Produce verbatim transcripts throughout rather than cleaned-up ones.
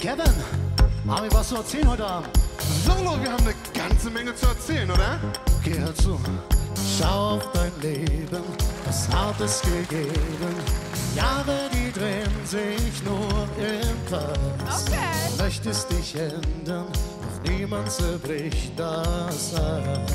Kevin, haben wir was zu erzählen heute Abend? Sorlo, wir haben eine ganze Menge zu erzählen, oder? Okay, hör zu. Schau auf dein Leben, was hat es gegeben? Jahre, die drehen sich nur im Kreis. Okay. Du möchtest dich ändern, doch niemand zerbricht das Eis.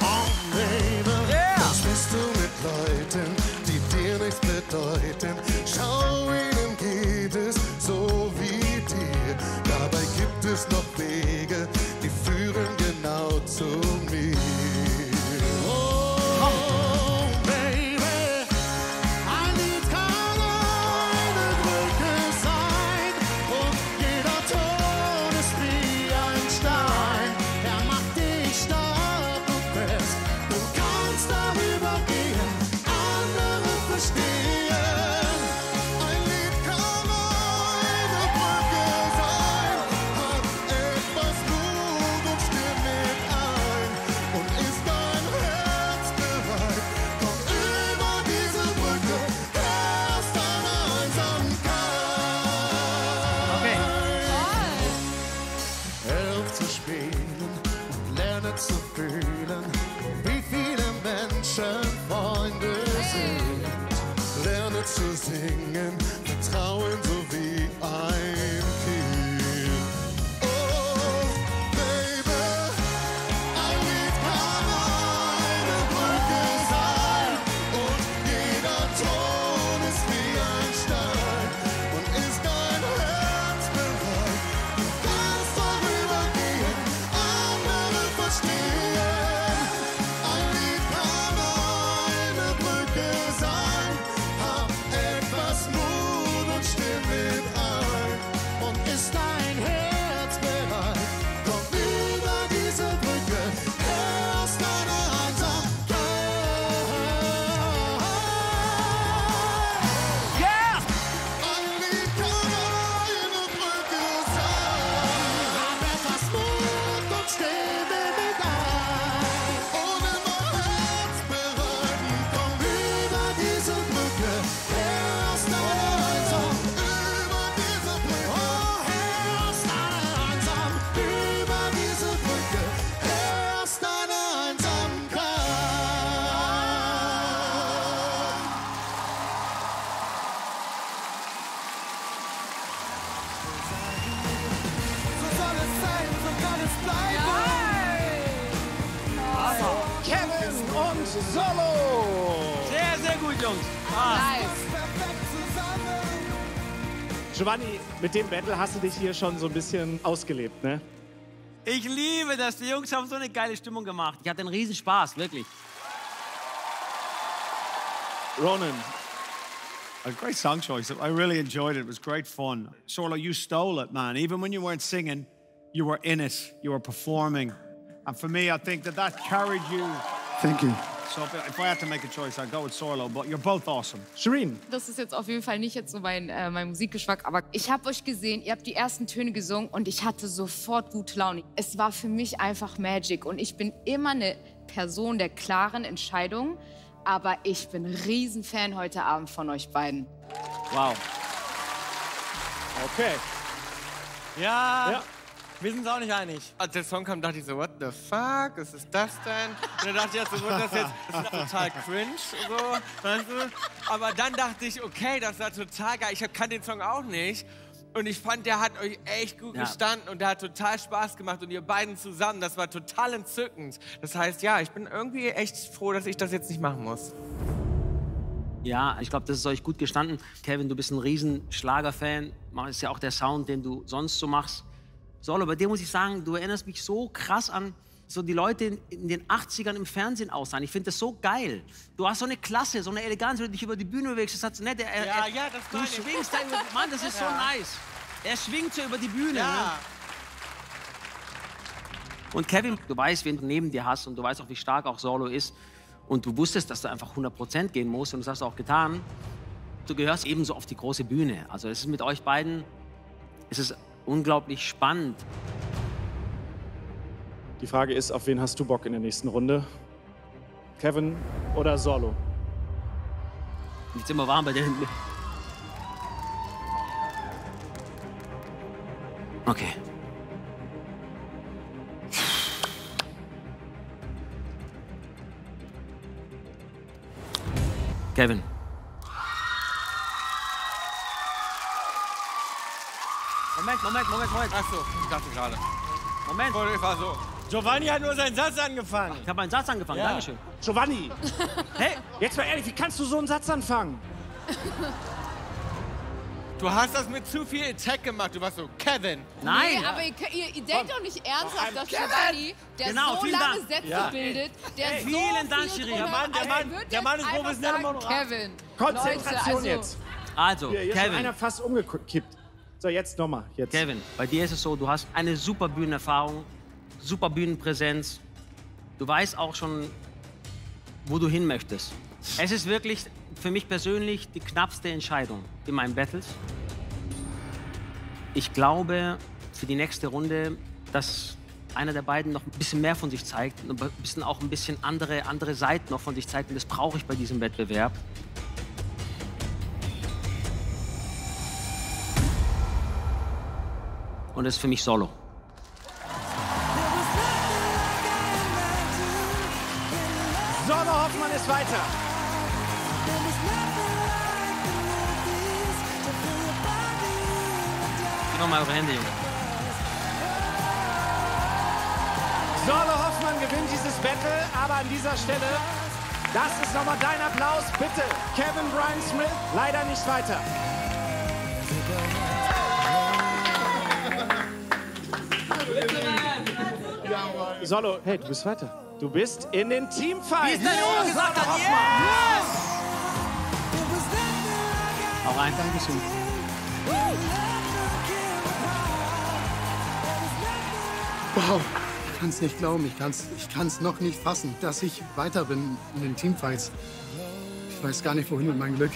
Oh, Leben, yeah. Was bist du mit Leuten, die dir nichts bedeuten? Schau, ihnen geht es so wie dir. Dabei gibt es noch Wege, die führen genau zu mir. Zu singen, vertrauen so wie ein Kind. Oh, Baby, ein Lied kann eine Brücke sein und jeder Ton ist wie ein Stein und ist dein Herz bereit. Du kannst darüber gehen, andere verstehen. Ein Lied kann eine Brücke sein. Kevin und Sorlo! Sehr, sehr gut, Jungs. Nice. Giovanni, mit dem Battle hast du dich hier schon so ein bisschen ausgelebt, ne? Ich liebe das. Die Jungs haben so eine geile Stimmung gemacht. Ich hatte einen riesen Spaß, wirklich. Ronan. A great song choice. I really enjoyed it. It was great fun. Sorlo, you stole it, man. Even when you weren't singing, you were in it. You were performing. And for me, I think that that carried you. Thank you. So if I had to make a choice, I'd go with Sorlo, but you're both awesome. Shereen. Das ist jetzt auf jeden Fall nicht jetzt so mein, äh, mein Musikgeschmack, aber ich habe euch gesehen, ihr habt die ersten Töne gesungen und ich hatte sofort gute Laune. Es war für mich einfach Magic und ich bin immer eine Person der klaren Entscheidung, aber ich bin Riesenfan heute Abend von euch beiden. Wow. Okay. Ja. Ja. Wir sind uns auch nicht einig. Als der Song kam, dachte ich so, what the fuck, was ist das denn? Und dann dachte ich, so, das, jetzt, das ist total cringe, so, weißt du? Aber dann dachte ich, okay, das war total geil. Ich kannte den Song auch nicht. Und ich fand, der hat euch echt gut ja. gestanden und der hat total Spaß gemacht. Und ihr beiden zusammen, das war total entzückend. Das heißt, ja, ich bin irgendwie echt froh, dass ich das jetzt nicht machen muss. Ja, ich glaube, das ist euch gut gestanden. Kevin, du bist ein riesen Schlagerfan. Das ist ja auch der Sound, den du sonst so machst. Sorlo, bei dir muss ich sagen, du erinnerst mich so krass an so die Leute in, in den achtzigern im Fernsehen aussahen. Ich finde das so geil. Du hast so eine Klasse, so eine Eleganz, wenn du dich über die Bühne bewegst. Das hat so nett. Er, ja, er, ja, das meine ich. Du schwingst da über, Mann, das ist ja. so nice. Er schwingt so über die Bühne. Ja. Ne? Und Kevin, du weißt, wen du neben dir hast und du weißt auch, wie stark auch Sorlo ist. Und du wusstest, dass du einfach hundert Prozent gehen musst und das hast du auch getan. Du gehörst ebenso auf die große Bühne. Also es ist mit euch beiden, es ist unglaublich spannend. Die Frage ist, auf wen hast du Bock in der nächsten Runde? Kevin oder Sorlo? Jetzt immer warm bei denen. Okay. Kevin. Moment, Moment, Moment, Moment. Ach so, ich dachte gerade. Moment. Ich war so. Giovanni hat nur seinen Satz angefangen. Ach, ich habe einen Satz angefangen, ja. Dankeschön. Giovanni! Hey, jetzt mal ehrlich, wie kannst du so einen Satz anfangen? Du hast das mit zu viel Attack gemacht. Du warst so, Kevin. Nein. Nee, aber ihr, ihr, ihr denkt doch nicht ernsthaft, dass Giovanni, der genau, so lange Dank. Sätze ja. bildet, der hey, so vielen Dank, Shereen. Der Mann, der Mann, der Mann ist professionell im Monogramm. Konzentration Leute, also, jetzt. Also, hier, hier Kevin. Ist einer fast umgekippt. So, jetzt nochmal. Jetzt. Kevin, bei dir ist es so, du hast eine super Bühnenerfahrung, super Bühnenpräsenz. Du weißt auch schon, wo du hin möchtest. Es ist wirklich für mich persönlich die knappste Entscheidung in meinen Battles. Ich glaube, für die nächste Runde, dass einer der beiden noch ein bisschen mehr von sich zeigt, ein bisschen auch ein bisschen andere, andere Seiten noch von sich zeigt. Und das brauche ich bei diesem Wettbewerb. Und das ist für mich Sorlo. Sorlo Hoffmann ist weiter. Gib mal eure Hände, Junge. Sorlo Hoffmann gewinnt dieses Battle, aber an dieser Stelle, das ist nochmal dein Applaus, bitte. Kevin Brian Smith, leider nicht weiter. Sorlo, hey, du bist weiter. Du bist in den Teamfight. Yes. Yes. Auch ein Dankeschön. Wow, ich kann's nicht glauben, ich kann's, ich kann's noch nicht fassen, dass ich weiter bin in den Teamfights. Ich weiß gar nicht, wohin mit meinem Glück.